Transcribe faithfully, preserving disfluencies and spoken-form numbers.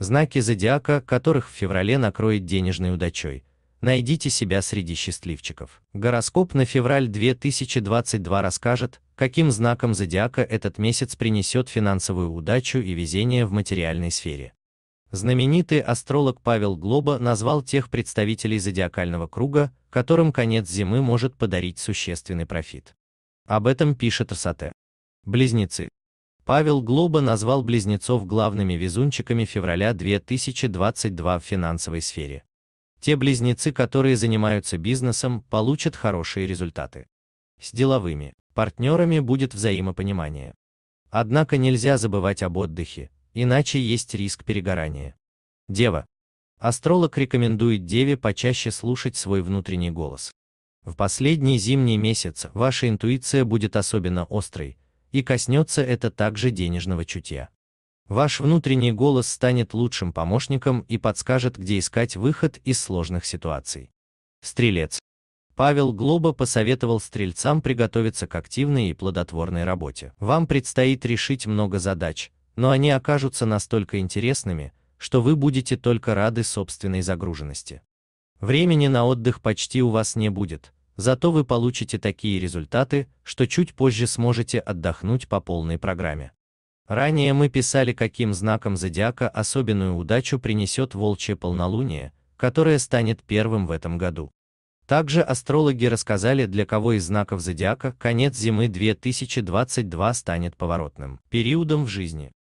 Знаки зодиака, которых в феврале накроет денежной удачей. Найдите себя среди счастливчиков. Гороскоп на февраль две тысячи двадцать второго расскажет, каким знаком зодиака этот месяц принесет финансовую удачу и везение в материальной сфере. Знаменитый астролог Павел Глоба назвал тех представителей зодиакального круга, которым конец зимы может подарить существенный профит. Об этом пишет Rsute. Близнецы. Павел Глоба назвал близнецов главными везунчиками февраля две тысячи двадцать второго в финансовой сфере. Те близнецы, которые занимаются бизнесом, получат хорошие результаты. С деловыми партнерами будет взаимопонимание. Однако нельзя забывать об отдыхе, иначе есть риск перегорания. Дева. Астролог рекомендует Деве почаще слушать свой внутренний голос. В последний зимний месяц ваша интуиция будет особенно острой, и коснется это также денежного чутья. Ваш внутренний голос станет лучшим помощником и подскажет, где искать выход из сложных ситуаций. Стрелец. Павел Глоба посоветовал стрельцам приготовиться к активной и плодотворной работе. Вам предстоит решить много задач, но они окажутся настолько интересными, что вы будете только рады собственной загруженности. Времени на отдых почти у вас не будет. Зато вы получите такие результаты, что чуть позже сможете отдохнуть по полной программе. Ранее мы писали, каким знаком зодиака особенную удачу принесет волчье полнолуние, которое станет первым в этом году. Также астрологи рассказали, для кого из знаков зодиака конец зимы две тысячи двадцать второго станет поворотным периодом в жизни.